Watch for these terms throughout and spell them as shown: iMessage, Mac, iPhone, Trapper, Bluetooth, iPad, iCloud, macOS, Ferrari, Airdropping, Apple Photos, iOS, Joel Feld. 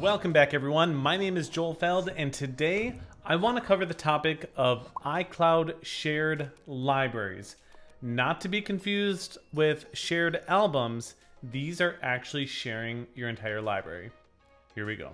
Welcome back, everyone. My name is Joel Feld, and today I want to cover the topic of iCloud shared libraries. Not to be confused with shared albums, these are actually sharing your entire library. Here we go.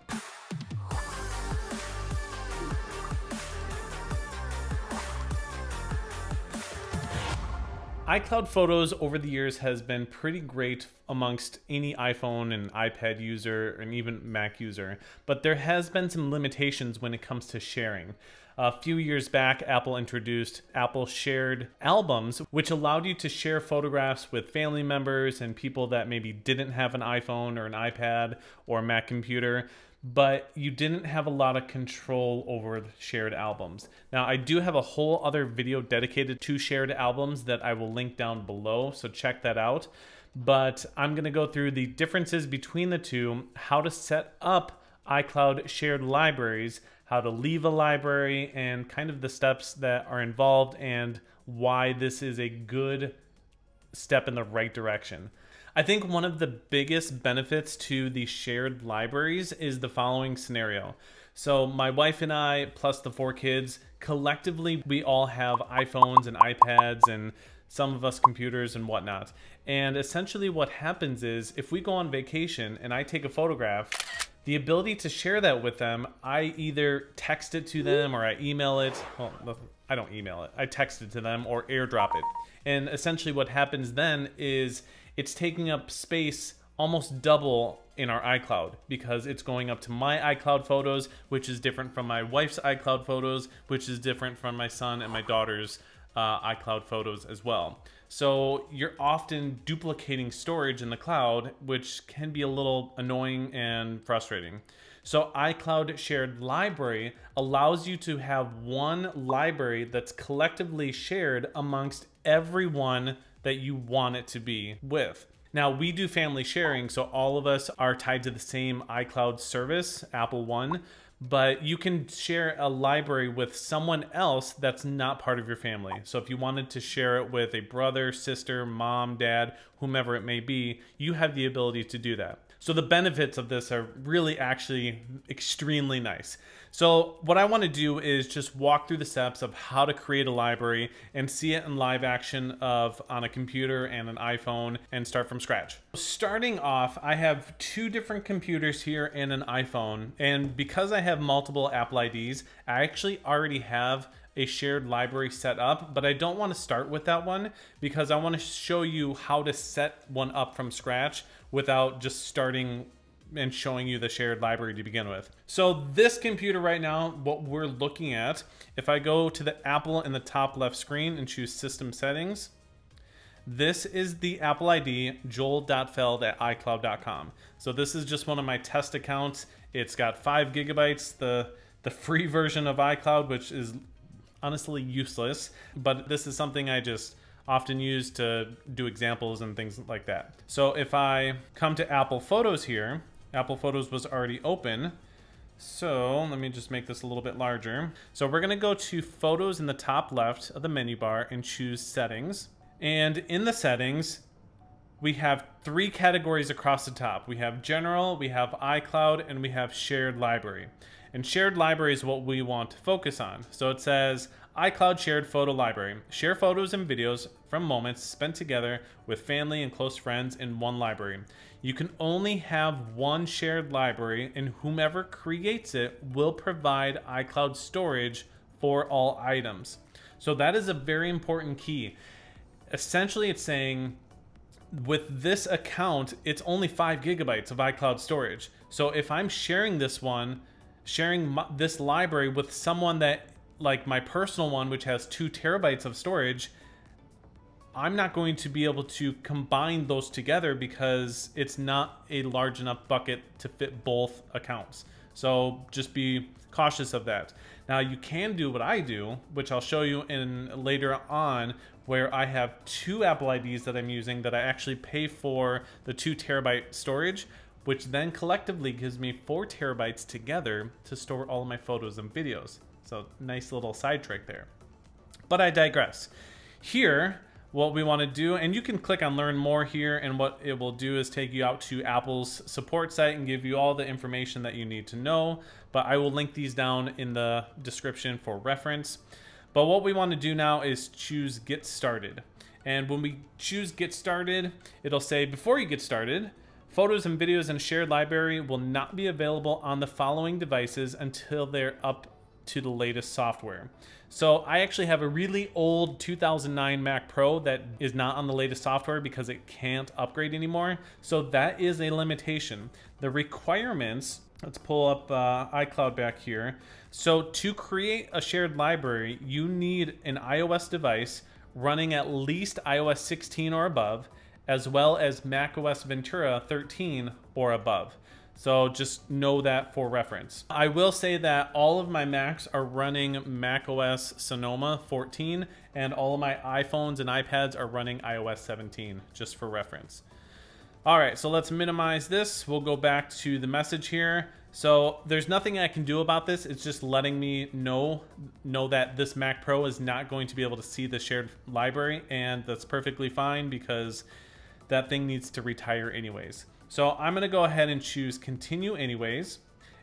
iCloud Photos over the years has been pretty great amongst any iPhone and iPad user and even Mac user, but there has been some limitations when it comes to sharing. A few years back, Apple introduced Apple Shared Albums, which allowed you to share photographs with family members and people that maybe didn't have an iPhone or an iPad or a Mac computer, but you didn't have a lot of control over the shared albums. Now, I do have a whole other video dedicated to shared albums that I will link down below, so check that out. But I'm gonna go through the differences between the two, how to set up iCloud shared libraries, how to leave a library, and kind of the steps that are involved and why this is a good step in the right direction. I think one of the biggest benefits to the shared libraries is the following scenario. So my wife and I, plus the four kids, collectively we all have iPhones and iPads and some of us computers and whatnot. And essentially what happens is if we go on vacation and I take a photograph, the ability to share that with them, I either text it to them or I email it. Well, I don't email it. I text it to them or airdrop it. And essentially what happens then is it's taking up space almost double in our iCloud because it's going up to my iCloud photos, which is different from my wife's iCloud photos, which is different from my son and my daughter's iCloud photos as well. So you're often duplicating storage in the cloud, which can be a little annoying and frustrating. So iCloud Shared Library allows you to have one library that's collectively shared amongst everyone that you want it to be with. Now, we do family sharing, so all of us are tied to the same iCloud service, Apple One, but you can share a library with someone else that's not part of your family. So if you wanted to share it with a brother, sister, mom, dad, whomever it may be, you have the ability to do that. So the benefits of this are really actually extremely nice. So what I want to do is just walk through the steps of how to create a library and see it in live action on a computer and an iPhone and start from scratch. Starting off, I have two different computers here and an iPhone. And because I have multiple Apple IDs, I actually already have a shared library set up, but I don't want to start with that one because I want to show you how to set one up from scratch without just starting and showing you the shared library to begin with. So this computer right now, what we're looking at, if I go to the Apple in the top left screen and choose System Settings, this is the Apple ID, joel.feld@icloud.com. So this is just one of my test accounts. It's got 5 gigabytes, the free version of iCloud, which is honestly useless, but this is something I just often use to do examples and things like that. So if I come to Apple Photos here, Apple Photos was already open. So let me just make this a little bit larger. So we're gonna go to Photos in the top left of the menu bar and choose Settings. And in the settings, we have 3 categories across the top. We have General, we have iCloud, and we have Shared Library. And Shared Library is what we want to focus on. So it says, iCloud Shared Photo Library. Share photos and videos from moments spent together with family and close friends in one library. You can only have one shared library, and whomever creates it will provide iCloud storage for all items. So that is a very important key. Essentially, it's saying, with this account, it's only 5 gigabytes of iCloud storage. So if I'm sharing this one, this library with someone that, like my personal one, which has 2 terabytes of storage, I'm not going to be able to combine those together because it's not a large enough bucket to fit both accounts. So just be cautious of that. Now you can do what I do, which I'll show you in later on, where I have 2 Apple IDs that I'm using that I actually pay for the 2 terabyte storage, which then collectively gives me 4 terabytes together to store all of my photos and videos. So nice little side trick there, but I digress. Here what we want to do, and you can click on learn more here, and what it will do is take you out to Apple's support site and give you all the information that you need to know, but I will link these down in the description for reference. But what we want to do now is choose get started, and when we choose get started, it'll say before you get started, photos and videos and shared library will not be available on the following devices until they're up to the latest software. So I actually have a really old 2009 Mac Pro that is not on the latest software because it can't upgrade anymore. So that is a limitation. The requirements, let's pull up iCloud back here. So to create a shared library, you need an iOS device running at least iOS 16 or above, as well as macOS Ventura 13 or above. So just know that for reference. I will say that all of my Macs are running macOS Sonoma 14, and all of my iPhones and iPads are running iOS 17, just for reference. All right, so let's minimize this. We'll go back to the message here. So there's nothing I can do about this. It's just letting me know that this Mac Pro is not going to be able to see the shared library, and that's perfectly fine because that thing needs to retire anyways. So I'm gonna go ahead and choose continue anyways.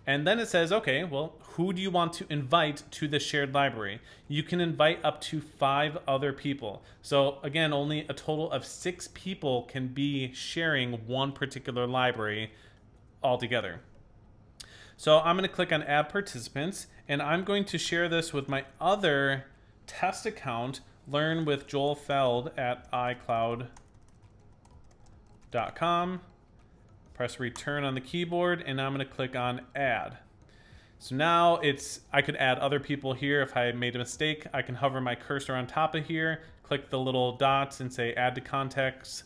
And then it says, okay, well, who do you want to invite to the shared library? You can invite up to 5 other people. So again, only a total of 6 people can be sharing one particular library altogether. So I'm gonna click on add participants, and I'm going to share this with my other test account, learn with Joel Feld at iCloud.com. Press return on the keyboard, and I'm gonna click on add. So now I could add other people here. If I made a mistake, I can hover my cursor on top of here, click the little dots and say add to contacts,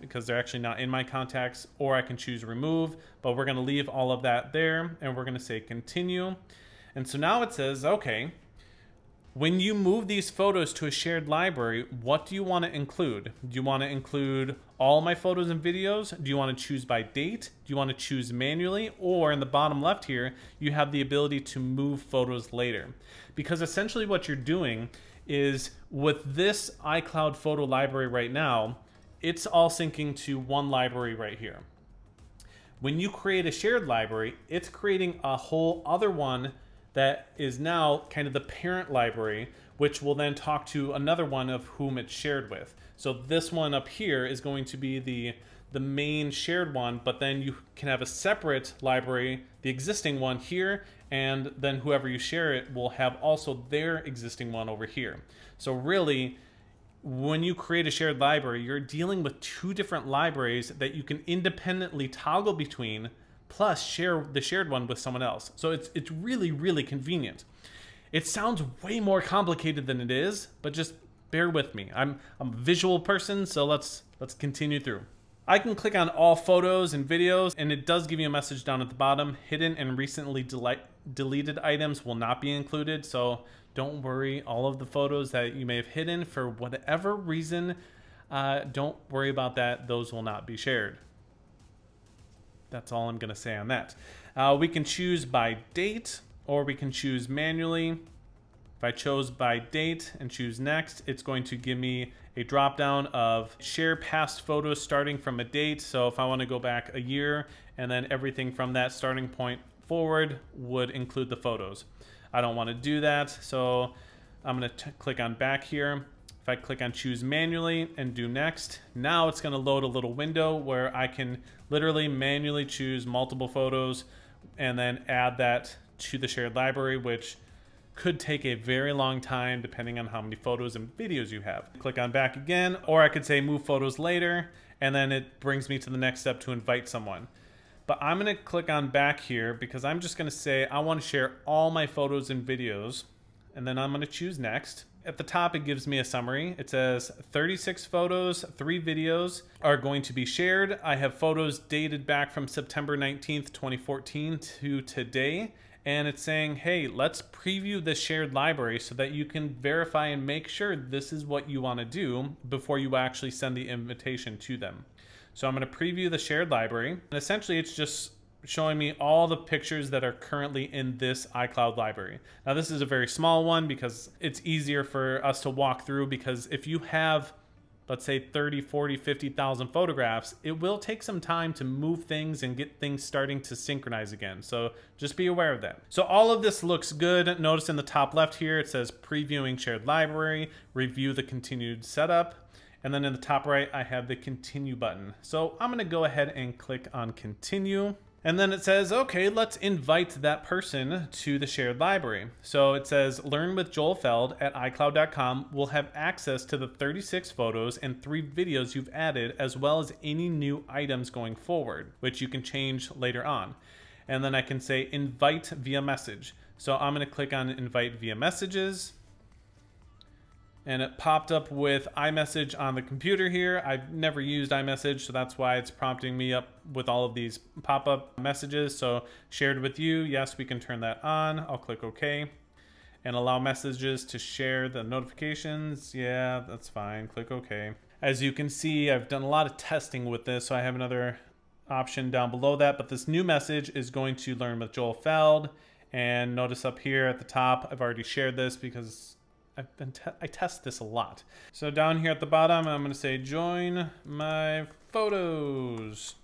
because they're actually not in my contacts, or I can choose remove, but we're gonna leave all of that there, and we're gonna say continue. And so now it says, okay, when you move these photos to a shared library, what do you want to include? Do you want to include all my photos and videos? Do you want to choose by date? Do you want to choose manually? Or in the bottom left here, you have the ability to move photos later. Because essentially what you're doing is with this iCloud photo library right now, it's all syncing to one library right here. When you create a shared library, it's creating a whole other one that is now kind of the parent library, which will then talk to another one of whom it's shared with. So this one up here is going to be the main shared one, but then you can have a separate library, the existing one here, and then whoever you share it will have also their existing one over here. So really, when you create a shared library, you're dealing with 2 different libraries that you can independently toggle between, plus share the shared one with someone else. So it's really, really convenient. It sounds way more complicated than it is, but just bear with me. I'm a visual person, so let's continue through. I can click on all photos and videos, and it does give you a message down at the bottom. Hidden and recently deleted items will not be included, so don't worry. All of the photos that you may have hidden for whatever reason, don't worry about that. Those will not be shared. That's all I'm gonna say on that. We can choose by date, or we can choose manually. If I chose by date and choose next, it's going to give me a drop down of share past photos starting from a date. So if I wanna go back a year, and then everything from that starting point forward would include the photos. I don't wanna do that, so I'm gonna click on back here. If I click on choose manually and do next, now it's gonna load a little window where I can literally manually choose multiple photos and then add that to the shared library, which could take a very long time depending on how many photos and videos you have. Click on back again, or I could say move photos later, and then it brings me to the next step to invite someone. But I'm gonna click on back here because I'm just gonna say I wanna share all my photos and videos, and then I'm gonna choose next. At the top, it gives me a summary. It says 36 photos, 3 videos are going to be shared. I have photos dated back from September 19th, 2014 to today. And it's saying, hey, let's preview this shared library so that you can verify and make sure this is what you wanna do before you actually send the invitation to them. So I'm gonna preview the shared library. And essentially it's just showing me all the pictures that are currently in this iCloud library. Now this is a very small one because it's easier for us to walk through, because if you have, let's say 30, 40, 50,000 photographs, it will take some time to move things and get things starting to synchronize again. So just be aware of that. So all of this looks good. Notice in the top left here, it says previewing shared library, review the continued setup. And then in the top right, I have the continue button. So I'm gonna go ahead and click on continue. And then it says, okay, let's invite that person to the shared library. So it says, learn with Joel Feld at iCloud.com will have access to the 36 photos and 3 videos you've added, as well as any new items going forward, which you can change later on. And then I can say invite via message. So I'm gonna click on invite via messages. And it popped up with iMessage on the computer here. I've never used iMessage, so that's why it's prompting me up with all of these pop-up messages. So shared with you, yes, we can turn that on. I'll click OK. And allow messages to share the notifications. Yeah, that's fine, click OK. As you can see, I've done a lot of testing with this, so I have another option down below that, but this new message is going to Learn with Joel Feld. And notice up here at the top, I've already shared this because I test this a lot. So down here at the bottom, I'm gonna say join my photos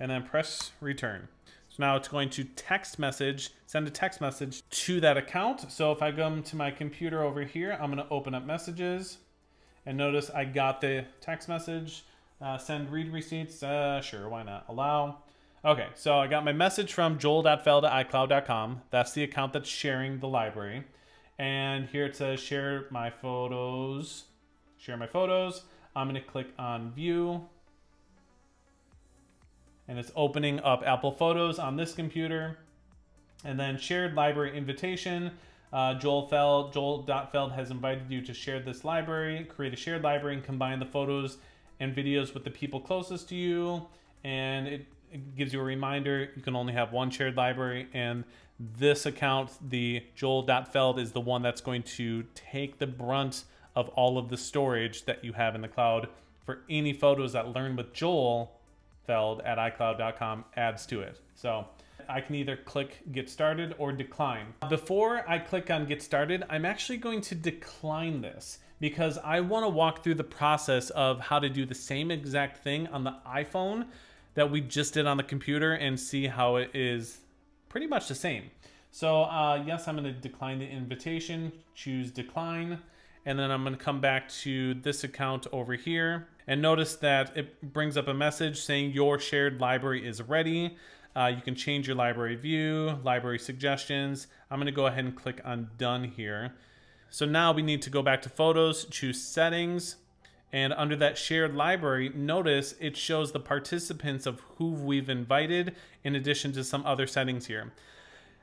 and then press return. So now it's going to text message, send a text message to that account. So if I come to my computer over here, I'm gonna open up messages and notice I got the text message, send read receipts, sure, why not, allow. Okay, so I got my message from joel.feld@icloud.com. That's the account that's sharing the library. And here it says share my photos, share my photos. I'm gonna click on view. And it's opening up Apple Photos on this computer. And then shared library invitation. Joel.feld has invited you to share this library, create a shared library and combine the photos and videos with the people closest to you. And it gives you a reminder, you can only have one shared library, and this account, the Joel.feld, is the one that's going to take the brunt of all of the storage that you have in the cloud for any photos that Learn with Joel Feld at iCloud.com adds to it. So I can either click get started or decline. Before I click on get started, I'm actually going to decline this because I want to walk through the process of how to do the same exact thing on the iPhone that we just did on the computer and see how it is pretty much the same. So yes, I'm gonna decline the invitation, choose decline, and then I'm gonna come back to this account over here and notice that it brings up a message saying your shared library is ready. You can change your library view, library suggestions. I'm gonna go ahead and click on done here. So now we need to go back to photos, choose settings, and under that shared library, notice it shows the participants of who we've invited in addition to some other settings here.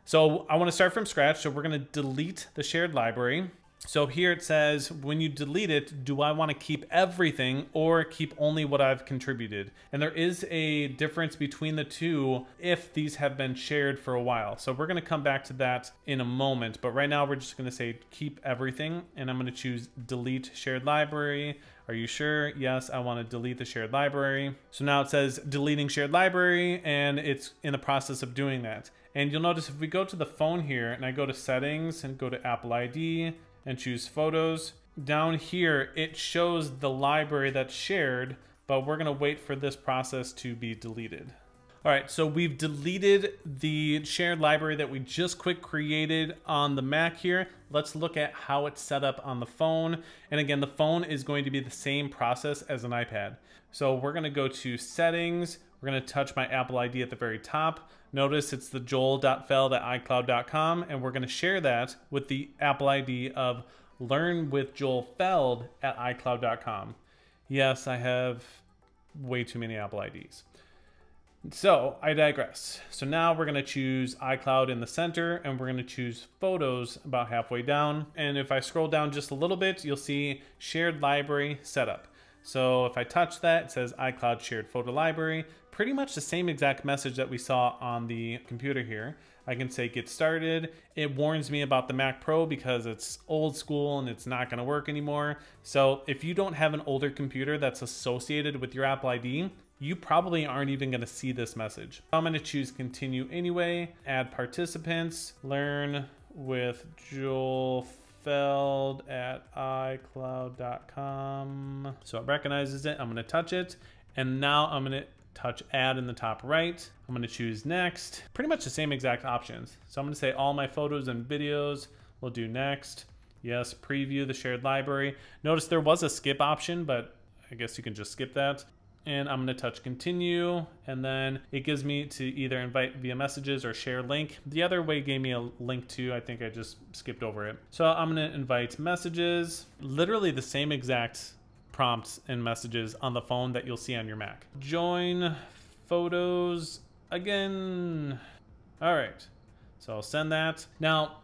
So I want to start from scratch. So we're going to delete the shared library. So here it says, when you delete it, do I want to keep everything or keep only what I've contributed? And there is a difference between the two if these have been shared for a while. So we're going to come back to that in a moment. But right now we're just going to say keep everything. And I'm going to choose delete shared library. Are you sure? Yes, I want to delete the shared library. So now it says deleting shared library, and it's in the process of doing that. And you'll notice if we go to the phone here and I go to settings and go to Apple ID and choose photos, down here it shows the library that's shared, but we're gonna wait for this process to be deleted. All right, so we've deleted the shared library that we just quick created on the Mac here. Let's look at how it's set up on the phone. And again, the phone is going to be the same process as an iPad. So we're gonna go to settings. We're gonna touch my Apple ID at the very top. Notice it's the joel.feld@icloud.com, and we're gonna share that with the Apple ID of Learn with Joel Feld at iCloud.com. Yes, I have way too many Apple IDs. So I digress. So now we're gonna choose iCloud in the center, and we're gonna choose photos about halfway down. And if I scroll down just a little bit, you'll see shared library setup. So if I touch that, it says iCloud shared photo library, pretty much the same exact message that we saw on the computer here. I can say get started. It warns me about the Mac Pro because it's old school and it's not gonna work anymore. So if you don't have an older computer that's associated with your Apple ID, you probably aren't even gonna see this message. I'm gonna choose continue anyway, add participants, learn with Joel Feld at iCloud.com. So it recognizes it, I'm gonna touch it, and now I'm gonna touch add in the top right. I'm gonna choose next, pretty much the same exact options. So I'm gonna say all my photos and videos, we'll do next. Yes, preview the shared library. Notice there was a skip option, but I guess you can just skip that. And I'm gonna touch continue, and then it gives me to either invite via messages or share link. The other way gave me a link to, I think I just skipped over it. So I'm gonna invite messages, literally the same exact prompts and messages on the phone that you'll see on your Mac. Join photos again. All right, so I'll send that. Now,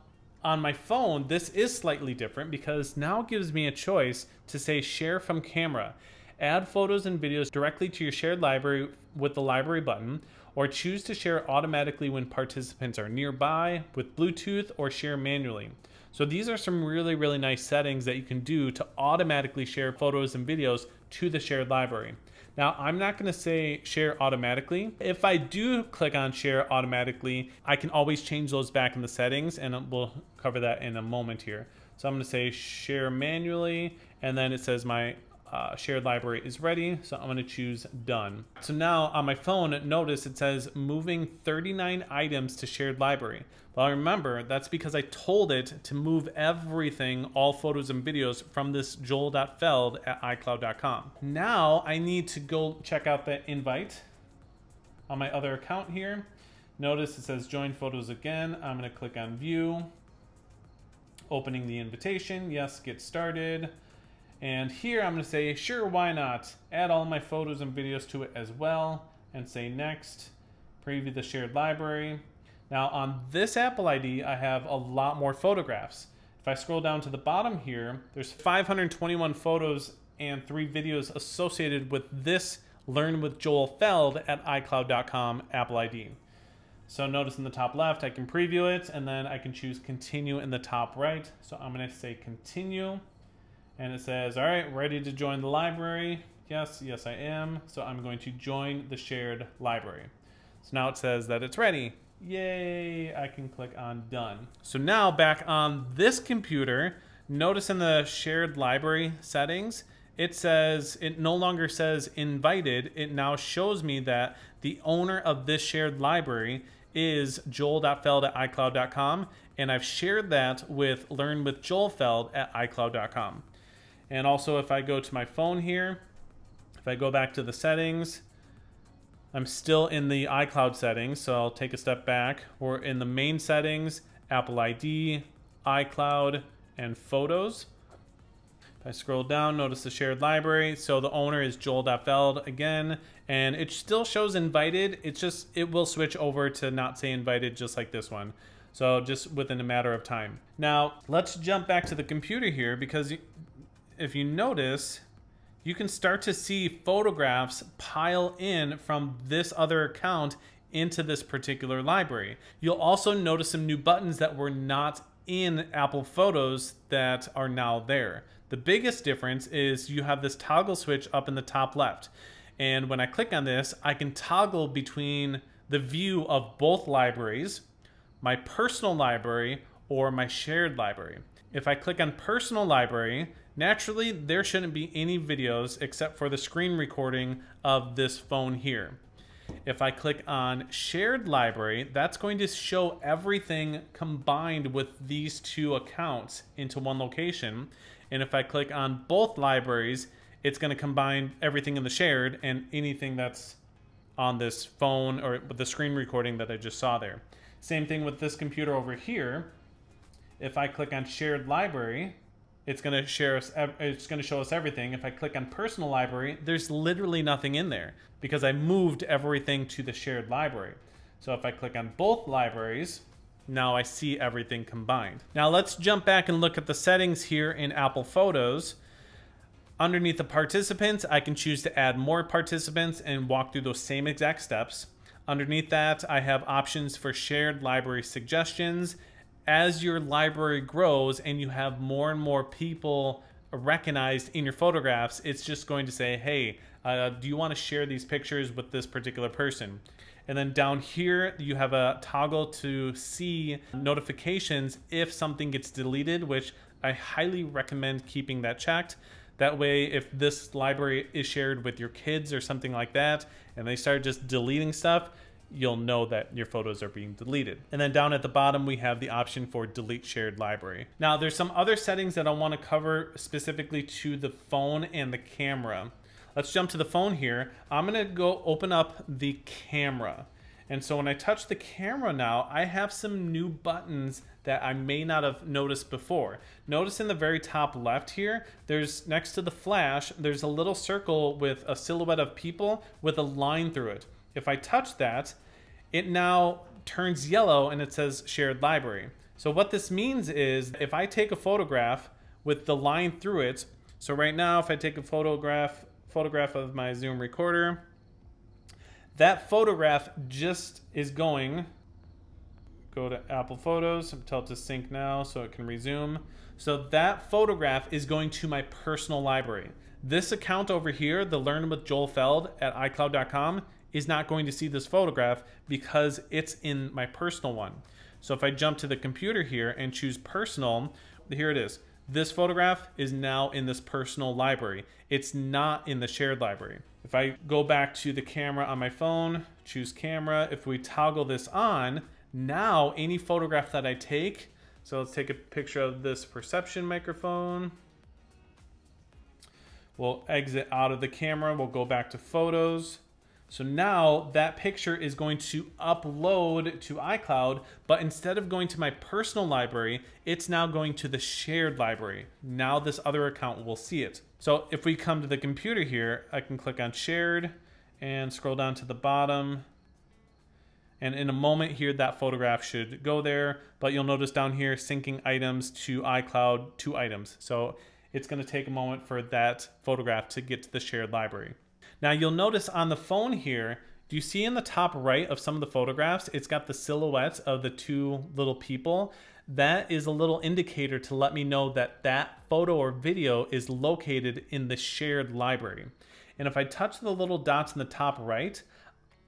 on my phone, this is slightly different because now it gives me a choice to say share from camera, add photos and videos directly to your shared library with the library button, or choose to share automatically when participants are nearby with Bluetooth or share manually. So these are some really, really nice settings that you can do to automatically share photos and videos to the shared library. Now, I'm not gonna say share automatically. If I do click on share automatically, I can always change those back in the settings, and we'll cover that in a moment here. So I'm gonna say share manually, and then it says my shared library is ready, so I'm gonna choose done. So now on my phone, notice it says moving 39 items to shared library. Well, remember, that's because I told it to move everything, all photos and videos, from this joel.feld@icloud.com. Now I need to go check out that invite on my other account here. Notice it says join photos again. I'm gonna click on view, opening the invitation. Yes, get started. And here I'm gonna say, sure, why not? Add all my photos and videos to it as well, and say next, preview the shared library. Now on this Apple ID, I have a lot more photographs. If I scroll down to the bottom here, there's 521 photos and 3 videos associated with this Learn with Joel Feld at iCloud.com Apple ID. So notice in the top left, I can preview it, and then I can choose continue in the top right. So I'm gonna say continue. And it says, all right, ready to join the library? Yes, yes I am. So I'm going to join the shared library. So now it says that it's ready. Yay, I can click on done. So now back on this computer, notice in the shared library settings, it says, it no longer says invited. It now shows me that the owner of this shared library is joel.feld@icloud.com, and I've shared that with Learn with Joel Feld at icloud.com. And also, if I go to my phone here, if I go back to the settings, I'm still in the iCloud settings, so I'll take a step back. We're in the main settings, Apple ID, iCloud, and Photos. If I scroll down, notice the shared library. So the owner is joel.feld again, and it still shows invited. It's just, it will switch over to not say invited, just like this one. So just within a matter of time. Now, let's jump back to the computer here, because if you notice, you can start to see photographs pile in from this other account into this particular library. You'll also notice some new buttons that were not in Apple Photos that are now there. The biggest difference is you have this toggle switch up in the top left. And when I click on this, I can toggle between the view of both libraries, my personal library or my shared library. If I click on personal library, naturally there shouldn't be any videos except for the screen recording of this phone here. If I click on shared library, that's going to show everything combined with these two accounts into one location. And if I click on both libraries, it's going to combine everything in the shared and anything that's on this phone or the screen recording that I just saw there. Same thing with this computer over here. If I click on shared library, it's going to show us everything. If I click on personal library, there's literally nothing in there because I moved everything to the shared library. So if I click on both libraries, now I see everything combined. Now let's jump back and look at the settings here in Apple Photos. Underneath the participants, I can choose to add more participants and walk through those same exact steps. Underneath that, I have options for shared library suggestions. As your library grows and you have more and more people recognized in your photographs, it's just going to say, hey, Do you want to share these pictures with this particular person? And then down here, you have a toggle to see notifications if something gets deleted, which I highly recommend keeping that checked. That way, if this library is shared with your kids or something like that, and they start just deleting stuff, you'll know that your photos are being deleted. And then down at the bottom, we have the option for delete shared library. Now, there's some other settings that I want to cover specifically to the phone and the camera. Let's jump to the phone here. I'm gonna go open up the camera. And so when I touch the camera now, I have some new buttons that I may not have noticed before. Notice in the very top left here, there's next to the flash, there's a little circle with a silhouette of people with a line through it. If I touch that, it now turns yellow and it says shared library. So what this means is if I take a photograph with the line through it, so right now if I take a photograph of my Zoom recorder, that photograph just is going, go to Apple Photos, tell it to sync now so it can resume. So that photograph is going to my personal library. This account over here, the Learn with Joel Feld at iCloud.com, is not going to see this photograph because it's in my personal one. So if I jump to the computer here and choose personal, here it is. This photograph is now in this personal library. It's not in the shared library. If I go back to the camera on my phone, choose camera, if we toggle this on, now any photograph that I take, so let's take a picture of this perception microphone. We'll exit out of the camera, we'll go back to photos. So now that picture is going to upload to iCloud, but instead of going to my personal library, it's now going to the shared library. Now this other account will see it. So if we come to the computer here, I can click on shared and scroll down to the bottom. And in a moment here, that photograph should go there, but you'll notice down here, syncing items to iCloud, 2 items. So it's gonna take a moment for that photograph to get to the shared library. Now you'll notice on the phone here, do you see in the top right of some of the photographs, it's got the silhouettes of the 2 little people. That is a little indicator to let me know that that photo or video is located in the shared library. And if I touch the little dots in the top right,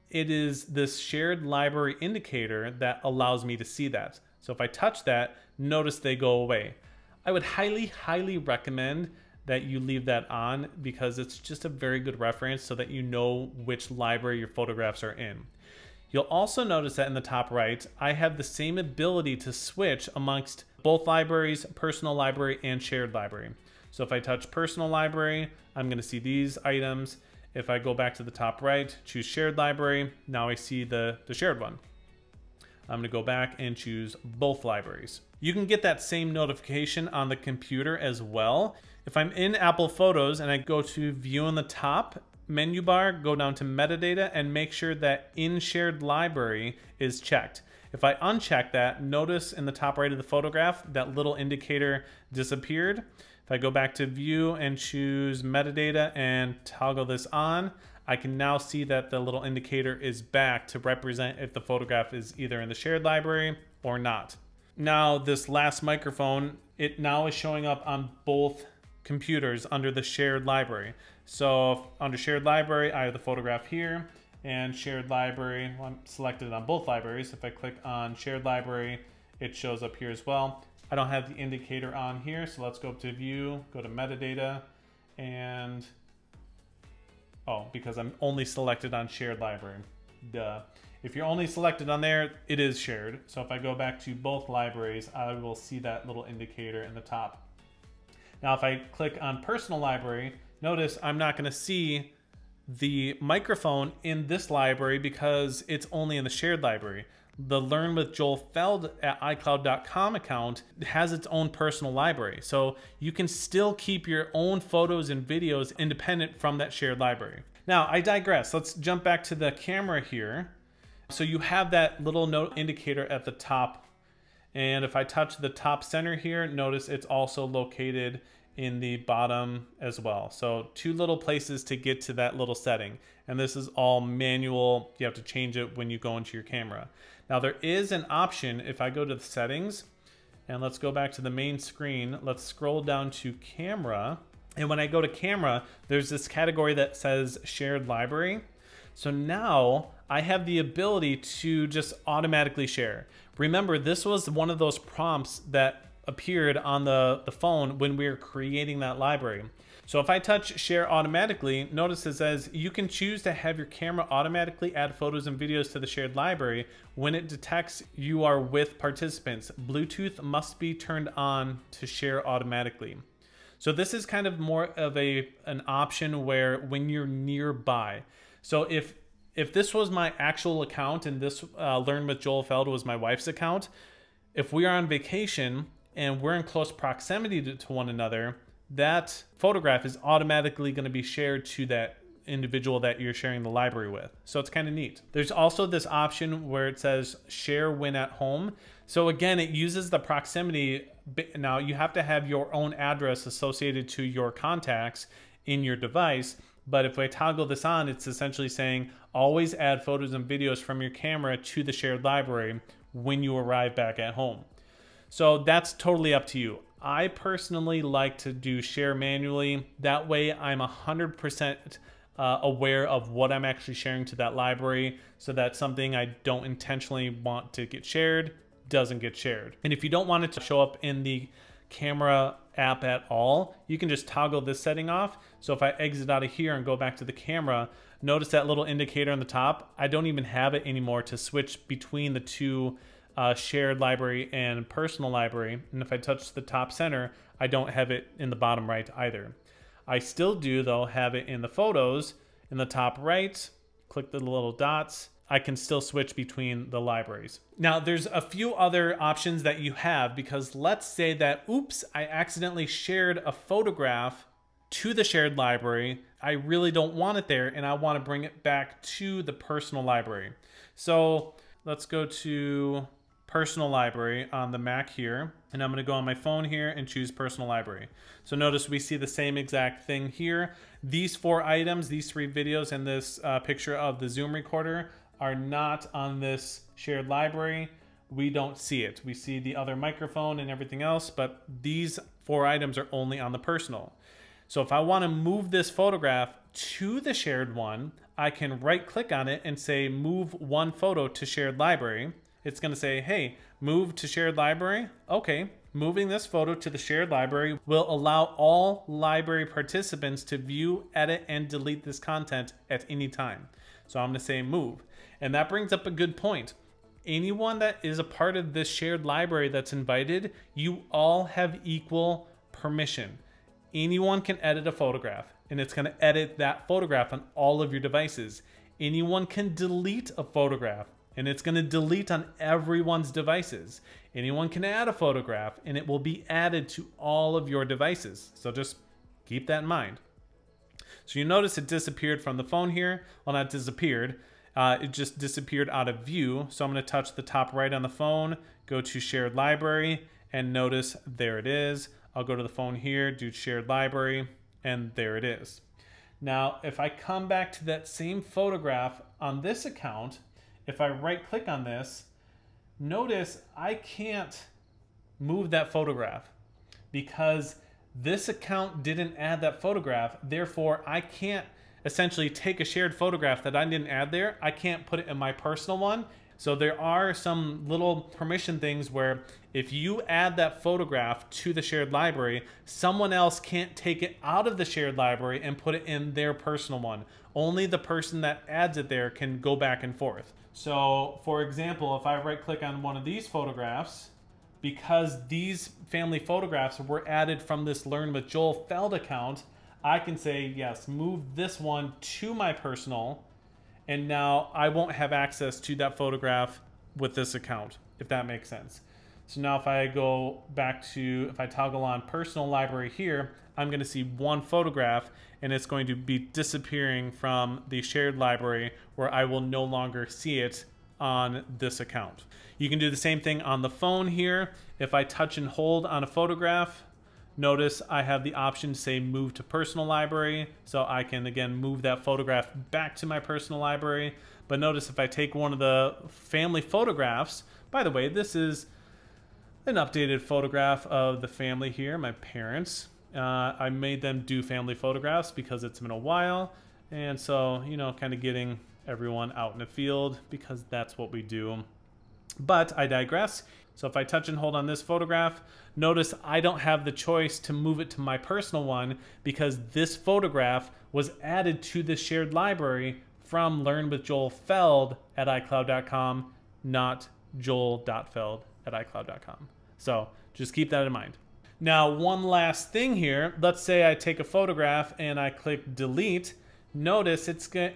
it is this shared library indicator that allows me to see that. So if I touch that, notice they go away. I would highly, highly recommend that you leave that on because it's just a very good reference so that you know which library your photographs are in. You'll also notice that in the top right, I have the same ability to switch amongst both libraries, personal library and shared library. So if I touch personal library, I'm gonna see these items. If I go back to the top right, choose shared library, now I see the shared one. I'm gonna go back and choose both libraries. You can get that same notification on the computer as well. If I'm in Apple Photos and I go to view on the top menu bar, go down to metadata and make sure that in shared library is checked. If I uncheck that, notice in the top right of the photograph, that little indicator disappeared. If I go back to view and choose metadata and toggle this on, I can now see that the little indicator is back to represent if the photograph is either in the shared library or not. Now this last microphone, it now is showing up on both computers under the shared library. So under shared library, I have the photograph here and shared library, well, I'm selected on both libraries. If I click on shared library, it shows up here as well. I don't have the indicator on here. So let's go to view, go to metadata and, oh, because I'm only selected on shared library, duh. If you're only selected on there, it is shared. So if I go back to both libraries, I will see that little indicator in the top. Now, if I click on personal library, notice I'm not gonna see the microphone in this library because it's only in the shared library. The Learn with Joel Feld at iCloud.com account has its own personal library. So you can still keep your own photos and videos independent from that shared library. Now I digress, let's jump back to the camera here. So you have that little note indicator at the top. And if I touch the top center here, notice it's also located in the bottom as well. So 2 little places to get to that little setting. And this is all manual. You have to change it when you go into your camera. Now there is an option. If I go to the settings and let's go back to the main screen, let's scroll down to camera. And when I go to camera, there's this category that says shared library. So now I have the ability to just automatically share. Remember, this was one of those prompts that appeared on the phone when we were creating that library. So if I touch share automatically, notice it says you can choose to have your camera automatically add photos and videos to the shared library when it detects you are with participants. Bluetooth must be turned on to share automatically. So this is kind of more of an option where when you're nearby. So if this was my actual account and this Learn with Joel Feld was my wife's account, if we are on vacation and we're in close proximity to one another, that photograph is automatically going to be shared to that individual that you're sharing the library with. So it's kind of neat. There's also this option where it says share when at home. So again, it uses the proximity. Now you have to have your own address associated to your contacts in your device. But if I toggle this on, it's essentially saying always add photos and videos from your camera to the shared library when you arrive back at home. So that's totally up to you. I personally like to do share manually. That way I'm 100% aware of what I'm actually sharing to that library. So that's something I don't intentionally want to get shared, doesn't get shared. And if you don't want it to show up in the camera app at all, you can just toggle this setting off. So if I exit out of here and go back to the camera, notice that little indicator on the top. I don't even have it anymore to switch between the two shared library and personal library. And if I touch the top center, I don't have it in the bottom right either. I still do though have it in the photos in the top right. Click the little dots. I can still switch between the libraries. Now there's a few other options that you have, because let's say that, oops, I accidentally shared a photograph to the shared library. I really don't want it there and I want to bring it back to the personal library. So let's go to personal library on the Mac here, and I'm going to go on my phone here and choose personal library. So notice we see the same exact thing here. These four items, these three videos and this picture of the Zoom recorder are not on this shared library. We don't see it. We see the other microphone and everything else, but these four items are only on the personal. So if I want to move this photograph to the shared one, I can right click on it and say move one photo to shared library. It's going to say, hey, move to shared library. Okay, moving this photo to the shared library will allow all library participants to view, edit, and delete this content at any time. So I'm going to say move. And that brings up a good point. Anyone that is a part of this shared library that's invited, you all have equal permission. Anyone can edit a photograph, and it's going to edit that photograph on all of your devices. Anyone can delete a photograph, and it's going to delete on everyone's devices. Anyone can add a photograph, and it will be added to all of your devices. So just keep that in mind. So you notice it disappeared from the phone here. Well, not disappeared. It just disappeared out of view. So I'm going to touch the top right on the phone, go to shared library, and notice there it is. I'll go to the phone here, do shared library, and there it is. Now, if I come back to that same photograph on this account, if I right click on this, notice I can't move that photograph because this account didn't add that photograph. Therefore, I can't essentially take a shared photograph that I didn't add there. I can't put it in my personal one. So there are some little permission things where if you add that photograph to the shared library, someone else can't take it out of the shared library and put it in their personal one. Only the person that adds it there can go back and forth. So for example, if I right click on one of these photographs, because these family photographs were added from this Learn with Joel Feld account, I can say, yes, move this one to my personal, and now I won't have access to that photograph with this account, if that makes sense. So now if I go back to, if I toggle on personal library here, I'm going to see one photograph, and it's going to be disappearing from the shared library where I will no longer see it on this account. You can do the same thing on the phone here. If I touch and hold on a photograph, notice I have the option to say move to personal library. So I can again move that photograph back to my personal library. But notice if I take one of the family photographs, by the way, this is an updated photograph of the family here, my parents. I made them do family photographs because it's been a while. And so, you know, kind of getting everyone out in the field because that's what we do. But I digress. So if I touch and hold on this photograph, notice I don't have the choice to move it to my personal one because this photograph was added to the shared library from Learn with Joel Feld at iCloud.com, not joel.feld at iCloud.com. So just keep that in mind. Now, one last thing here. Let's say I take a photograph and I click delete. Notice it's going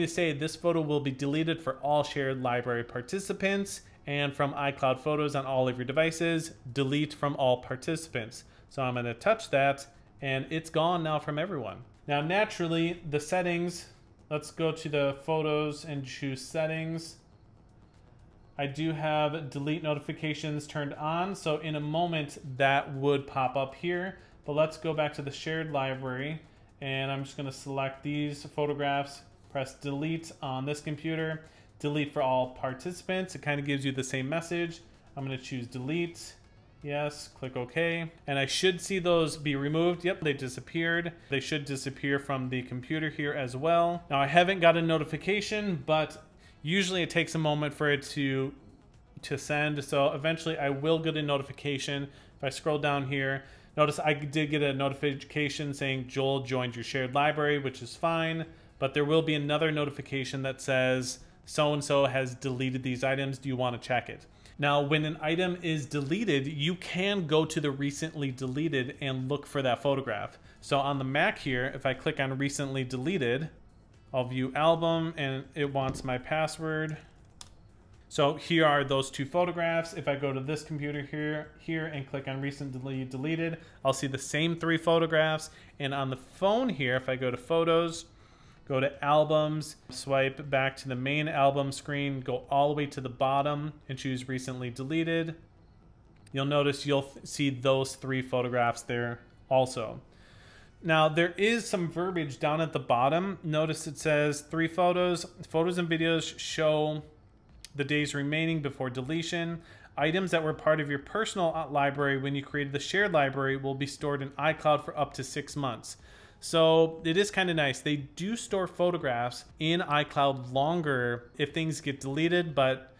to say this photo will be deleted for all shared library participants and from iCloud Photos on all of your devices, delete from all participants. So I'm gonna touch that and it's gone now from everyone. Now naturally, the settings, let's go to the photos and choose settings. I do have delete notifications turned on, so in a moment that would pop up here, but let's go back to the shared library. And I'm just gonna select these photographs, press delete on this computer, delete for all participants. It kind of gives you the same message. I'm gonna choose delete, yes, click OK. And I should see those be removed. Yep, they disappeared. They should disappear from the computer here as well. Now I haven't got a notification, but usually it takes a moment for it to send. So eventually I will get a notification. If I scroll down here, notice I did get a notification saying Joel joined your shared library, which is fine, but there will be another notification that says so-and-so has deleted these items. Do you want to check it? Now, when an item is deleted, you can go to the recently deleted and look for that photograph. So on the Mac here, if I click on recently deleted, I'll view album and it wants my password. So here are those two photographs. If I go to this computer here and click on recently deleted, I'll see the same three photographs. And on the phone here, if I go to photos, go to albums, swipe back to the main album screen, go all the way to the bottom and choose recently deleted. You'll notice you'll see those three photographs there also. Now there is some verbiage down at the bottom. Notice it says three photos, photos and videos show the days remaining before deletion. Items that were part of your personal library when you created the shared library will be stored in iCloud for up to 6 months. So it is kind of nice. They do store photographs in iCloud longer if things get deleted, but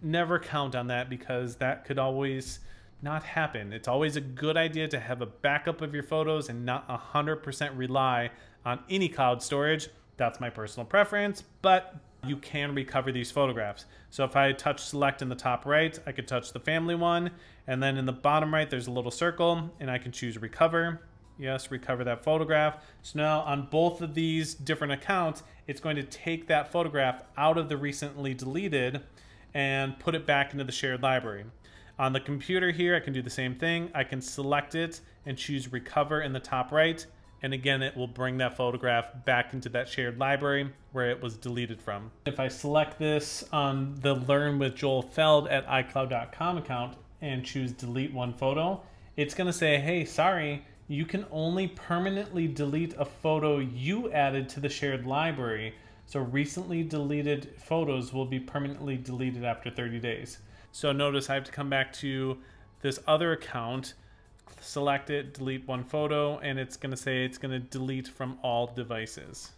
never count on that because that could always not happen. It's always a good idea to have a backup of your photos and not 100% rely on any cloud storage. That's my personal preference, but you can recover these photographs. So if I touch select in the top right, I could touch the family one, and then in the bottom right there's a little circle and I can choose recover. Yes, recover that photograph. So now on both of these different accounts, it's going to take that photograph out of the recently deleted and put it back into the shared library. On the computer here, I can do the same thing. I can select it and choose recover in the top right. And again, it will bring that photograph back into that shared library where it was deleted from. If I select this on the Learn with Joel Feld at iCloud.com account and choose delete one photo, it's gonna say, hey, sorry, you can only permanently delete a photo you added to the shared library. So recently deleted photos will be permanently deleted after 30 days. So notice I have to come back to this other account, select it, delete one photo, and it's going to say it's going to delete from all devices.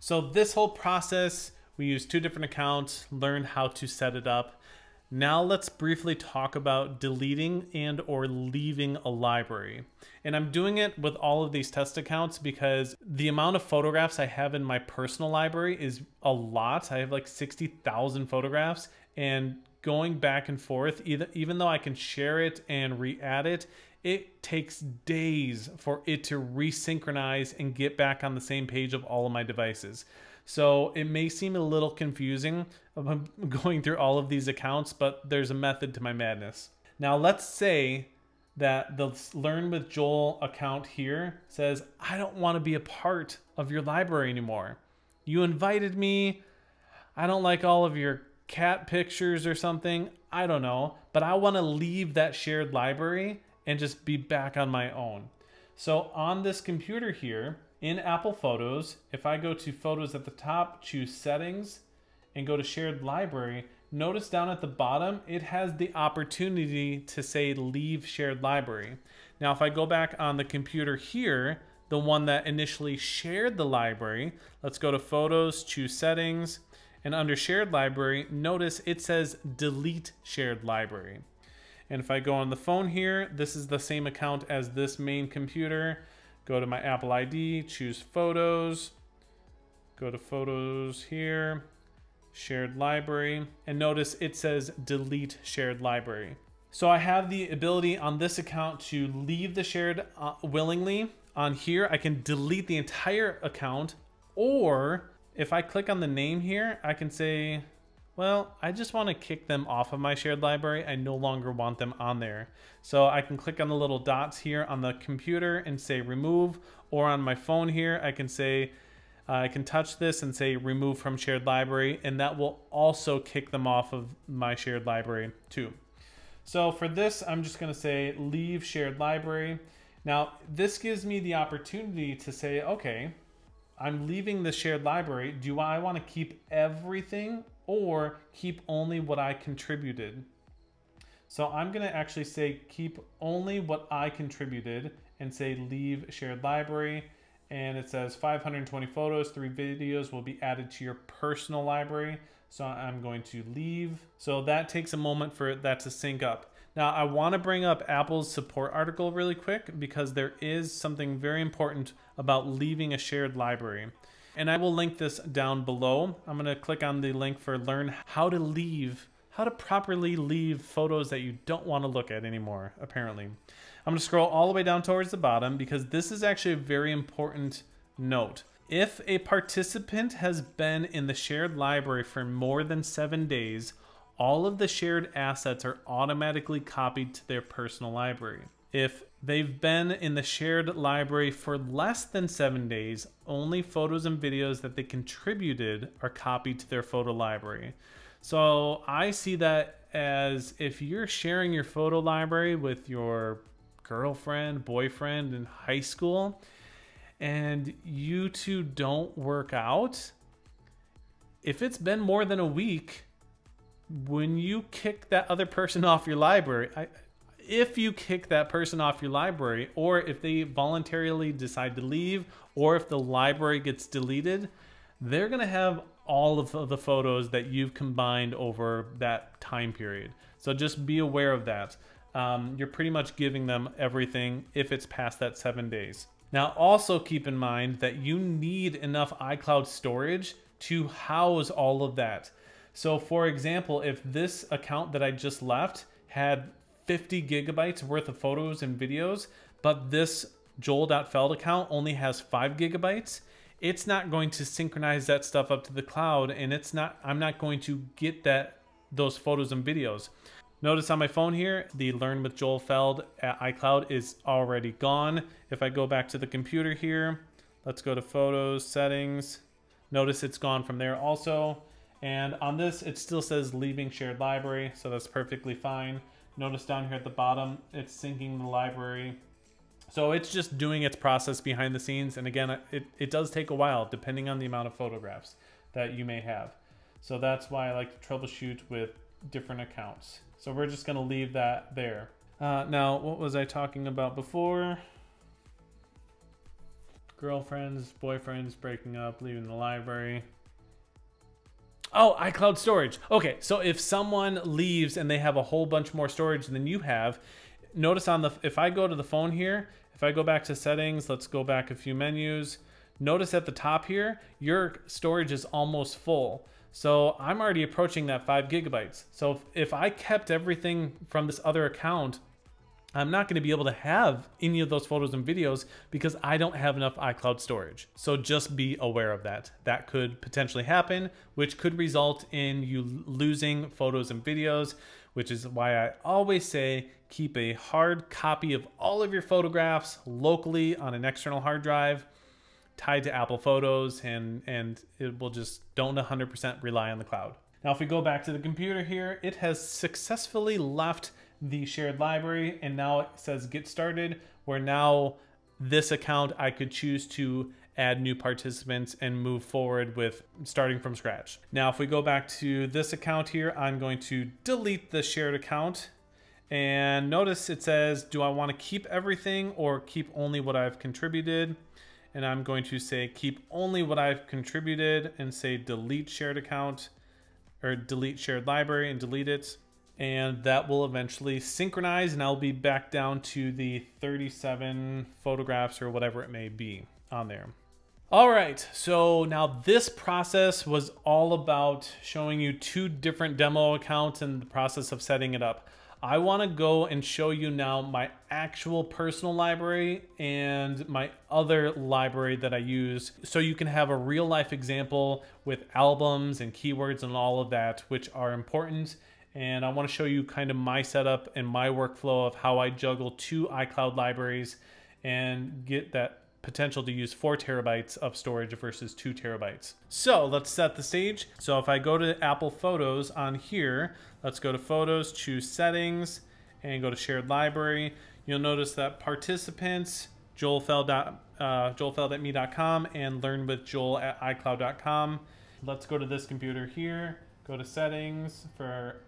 So this whole process, we used two different accounts, learned how to set it up. Now let's briefly talk about deleting and or leaving a library. And I'm doing it with all of these test accounts because the amount of photographs I have in my personal library is a lot. I have like 60,000 photographs, and going back and forth, even though I can share it and re-add it, it takes days for it to resynchronize and get back on the same page of all of my devices. So it may seem a little confusing going through all of these accounts, but there's a method to my madness. Now let's say that the Learn with Joel account here says, I don't want to be a part of your library anymore. You invited me. I don't like all of your cat pictures or something, I don't know, but I want to leave that shared library and just be back on my own. So on this computer here in Apple Photos, if I go to Photos at the top, choose Settings and go to Shared Library, notice down at the bottom, it has the opportunity to say Leave Shared Library. Now, if I go back on the computer here, the one that initially shared the library, let's go to Photos, choose Settings, and under Shared Library, notice it says Delete Shared Library. And if I go on the phone here, this is the same account as this main computer. Go to my Apple ID, choose Photos, go to Photos here, Shared Library, and notice it says Delete Shared Library. So I have the ability on this account to leave the shared willingly. On here, I can delete the entire account, or if I click on the name here, I can say, well, I just want to kick them off of my shared library. I no longer want them on there. So I can click on the little dots here on the computer and say remove, or on my phone here, I can say, I can touch this and say remove from shared library, and that will also kick them off of my shared library too. So for this, I'm just going to say leave shared library. Now, this gives me the opportunity to say, okay, I'm leaving the shared library. Do I want to keep everything or keep only what I contributed? So I'm going to actually say keep only what I contributed and say leave shared library. And it says 520 photos, 3 videos will be added to your personal library. So I'm going to leave. So that takes a moment for that to sync up. Now I want to bring up Apple's support article really quick because there is something very important about leaving a shared library. And I will link this down below. I'm going to click on the link for learn how to properly leave photos that you don't want to look at anymore, apparently. I'm going to scroll all the way down towards the bottom because this is actually a very important note. If a participant has been in the shared library for more than 7 days, all of the shared assets are automatically copied to their personal library. If they've been in the shared library for less than 7 days, only photos and videos that they contributed are copied to their photo library. So I see that as if you're sharing your photo library with your girlfriend, boyfriend in high school, and you two don't work out, if it's been more than a week, when you kick that other person off your library, if you kick that person off your library, or if they voluntarily decide to leave, or if the library gets deleted, they're going to have all of the photos that you've combined over that time period. So just be aware of that. You're pretty much giving them everything if it's past that 7 days. Now also keep in mind that you need enough iCloud storage to house all of that. So for example, if this account that I just left had 50 gigabytes worth of photos and videos, but this Joel.Feld account only has 5 gigabytes, it's not going to synchronize that stuff up to the cloud, and it's not, I'm not going to get those photos and videos. Notice on my phone here, the Learn with Joel Feld at iCloud is already gone. If I go back to the computer here, let's go to Photos, Settings. Notice it's gone from there also. And on this, it still says leaving shared library, so that's perfectly fine. Notice down here at the bottom, it's syncing the library. So it's just doing its process behind the scenes. And again, it does take a while depending on the amount of photographs that you may have. So that's why I like to troubleshoot with different accounts. So we're just gonna leave that there. Now, what was I talking about before? Girlfriends, boyfriends, breaking up, leaving the library. Oh, iCloud storage. Okay, so if someone leaves and they have a whole bunch more storage than you have, notice on the, if I go to the phone here, if I go back to settings, let's go back a few menus. Notice at the top here, your storage is almost full. So I'm already approaching that 5 gigabytes. So if I kept everything from this other account, I'm not going to be able to have any of those photos and videos because I don't have enough iCloud storage. So just be aware of that. That could potentially happen, which could result in you losing photos and videos, which is why I always say keep a hard copy of all of your photographs locally on an external hard drive, tied to Apple Photos, and it will just don't 100% rely on the cloud. Now, if we go back to the computer here, it has successfully left the shared library, and now it says get started, where now this account, I could choose to add new participants and move forward with starting from scratch. Now, if we go back to this account here, I'm going to delete the shared account, And notice it says, do I want to keep everything or keep only what I've contributed? And I'm going to say keep only what I've contributed and say delete shared account or delete shared library and delete it. And that will eventually synchronize and I'll be back down to the 37 photographs or whatever it may be on there. All right, so now this process was all about showing you two different demo accounts and the process of setting it up. I want to go and show you now my actual personal library and my other library that I use, so you can have a real life example with albums and keywords and all of that, which are important. And I want to show you kind of my setup and my workflow of how I juggle two iCloud libraries and get that potential to use 4 terabytes of storage versus 2 terabytes. So let's set the stage. So if I go to Apple Photos on here, let's go to Photos, choose Settings, and go to Shared Library. You'll notice that Participants, joelfeld@me.com, and learnwithjoel@icloud.com. Let's go to this computer here, go to Settings for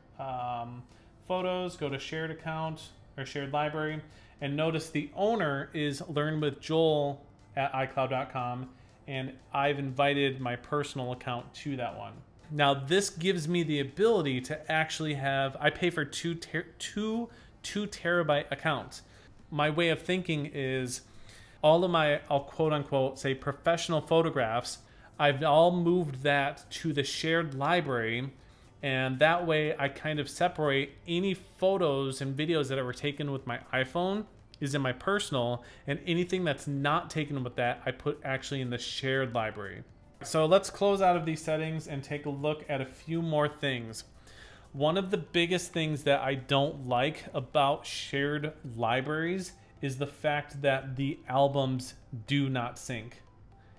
Photos, go to Shared Account or Shared Library, and notice the owner is learnwithjoel@icloud.com, and I've invited my personal account to that one. Now this gives me the ability to actually have, I pay for two 2 terabyte accounts. My way of thinking is all of my, I'll quote unquote say professional photographs, I've all moved that to the shared library, and that way I kind of separate any photos and videos that were taken with my iPhone is in my personal, and anything that's not taken with that I put actually in the shared library. So let's close out of these settings and take a look at a few more things. One of the biggest things that I don't like about shared libraries is the fact that the albums do not sync.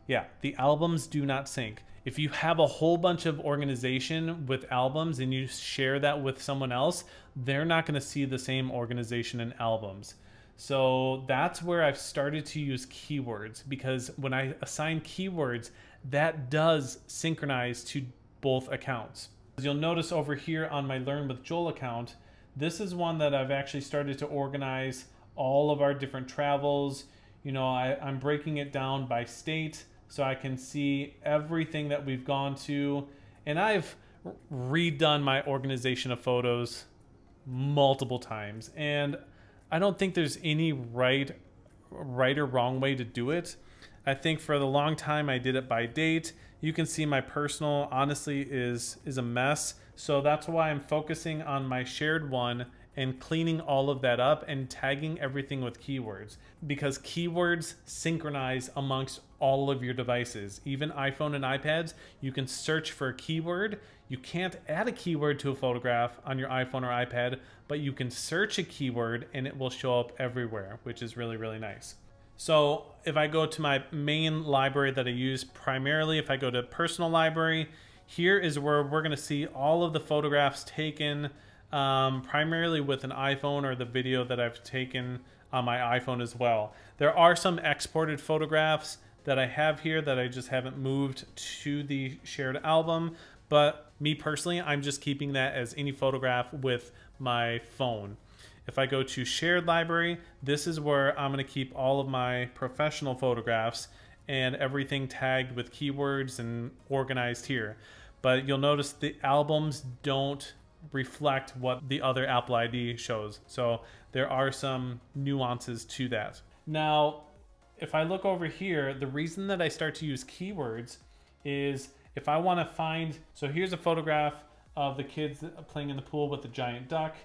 Yeah, the albums do not sync. If you have a whole bunch of organization with albums and you share that with someone else, they're not going to see the same organization in albums. So that's where I've started to use keywords, because when I assign keywords, that does synchronize to both accounts. As you'll notice over here on my Learn with Joel account, this is one that I've actually started to organize all of our different travels. You know, I'm breaking it down by state, so I can see everything that we've gone to. And I've redone my organization of photos multiple times, and I don't think there's any right or wrong way to do it. I think for the long time I did it by date. You can see my personal honestly is a mess, so that's why I'm focusing on my shared one and cleaning all of that up and tagging everything with keywords, because keywords synchronize amongst all of your devices. Even iPhone and iPads, you can search for a keyword. You can't add a keyword to a photograph on your iPhone or iPad, but you can search a keyword and it will show up everywhere, which is really, really nice. So if I go to my main library that I use primarily, if I go to personal library, here is where we're gonna see all of the photographs taken primarily with an iPhone, or the video that I've taken on my iPhone as well. There are some exported photographs that I have here that I just haven't moved to the shared album, but me personally, I'm just keeping that as any photograph with my phone. If I go to shared library, this is where I'm going to keep all of my professional photographs and everything tagged with keywords and organized here. But you'll notice the albums don't reflect what the other Apple ID shows, so there are some nuances to that. Now if I look over here, the reason that I start to use keywords is if I want to find, so here's a photograph of the kids playing in the pool with the giant duck.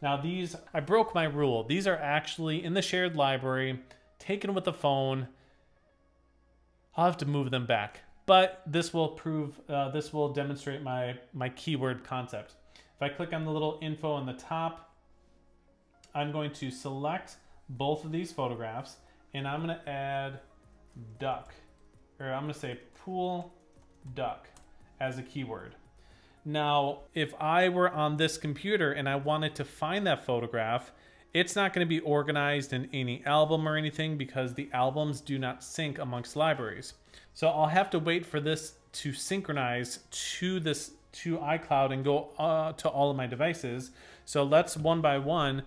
Now these, I broke my rule, these are actually in the shared library, taken with the phone. I'll have to move them back, but this will prove, this will demonstrate my keyword concept. If I click on the little info on the top, I'm going to select both of these photographs and I'm going to add duck, or I'm going to say pool duck as a keyword. Now, if I were on this computer and I wanted to find that photograph, it's not going to be organized in any album or anything, because the albums do not sync amongst libraries. So I'll have to wait for this to synchronize to iCloud and go to all of my devices. So let's one by one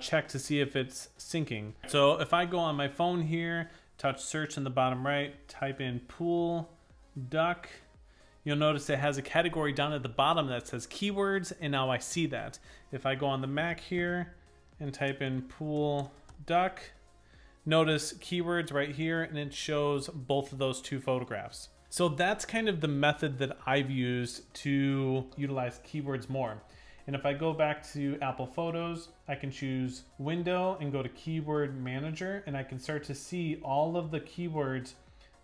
check to see if it's syncing. So if I go on my phone here, touch search in the bottom right, type in pool duck, you'll notice it has a category down at the bottom that says keywords, and now I see that. If I go on the Mac here and type in pool duck, notice keywords right here, and it shows both of those two photographs. So that's kind of the method that I've used to utilize keywords more. And if I go back to Apple Photos, I can choose Window and go to Keyword Manager, and I can start to see all of the keywords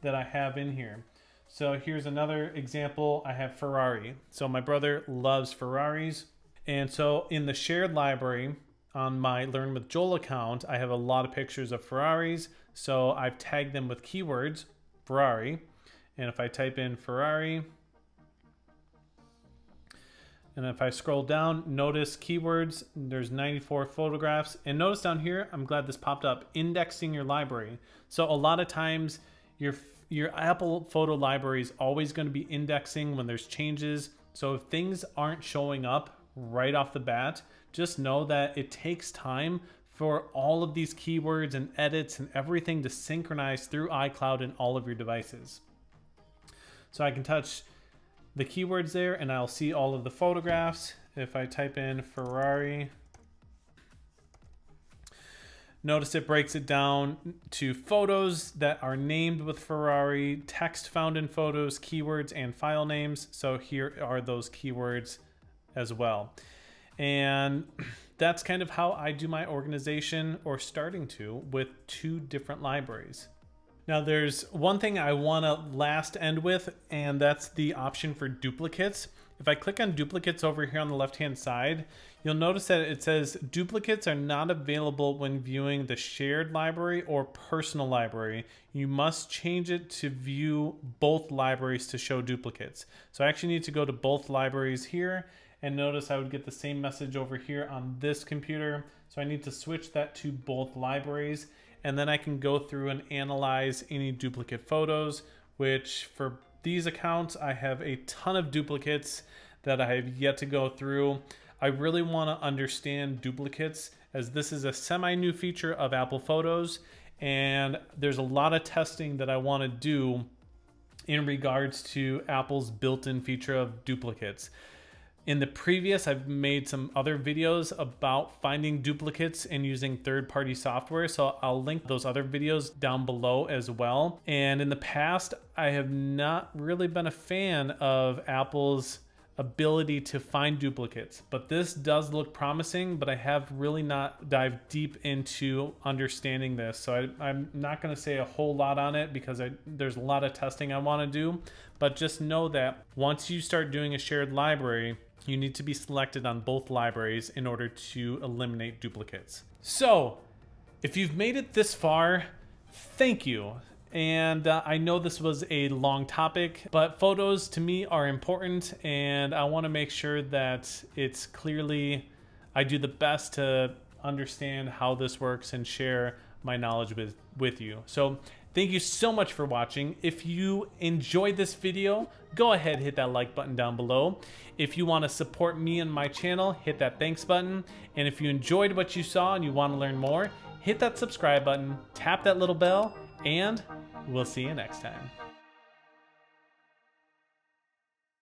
that I have in here. So here's another example. I have Ferrari. So my brother loves Ferraris. And so in the shared library on my Learn with Joel account, I have a lot of pictures of Ferraris. So I've tagged them with keywords, Ferrari. And if I type in Ferrari, and if I scroll down, notice keywords, there's 94 photographs. And notice down here, I'm glad this popped up, indexing your library. So a lot of times your Apple photo library is always going to be indexing when there's changes. So if things aren't showing up right off the bat, just know that it takes time for all of these keywords and edits and everything to synchronize through iCloud and all of your devices. So I can touch the keywords there and I'll see all of the photographs. If I type in Ferrari, notice it breaks it down to photos that are named with Ferrari, text found in photos, keywords, and file names. So here are those keywords as well. And that's kind of how I do my organization, or starting to, with two different libraries. Now there's one thing I want to last end with, and that's the option for duplicates. If I click on duplicates over here on the left-hand side, you'll notice that it says duplicates are not available when viewing the shared library or personal library. You must change it to view both libraries to show duplicates. So I actually need to go to both libraries here, and notice I would get the same message over here on this computer. So I need to switch that to both libraries, and then I can go through and analyze any duplicate photos, which for these accounts, I have a ton of duplicates that I have yet to go through. I really want to understand duplicates, as this is a semi-new feature of Apple Photos, and there's a lot of testing that I want to do in regards to Apple's built-in feature of duplicates. In the previous, I've made some other videos about finding duplicates and using third-party software, so I'll link those other videos down below as well. And in the past, I have not really been a fan of Apple's ability to find duplicates, but this does look promising, but I have really not dived deep into understanding this. So I'm not gonna say a whole lot on it, because there's a lot of testing I wanna do, but just know that once you start doing a shared library, you need to be selected on both libraries in order to eliminate duplicates. So if you've made it this far, thank you. And I know this was a long topic, but photos to me are important, and I want to make sure that it's clearly, I do the best to understand how this works and share my knowledge with you. So thank you so much for watching. If you enjoyed this video, go ahead, hit that like button down below. If you want to support me and my channel, hit that thanks button. And if you enjoyed what you saw and you want to learn more, hit that subscribe button, tap that little bell, and we'll see you next time.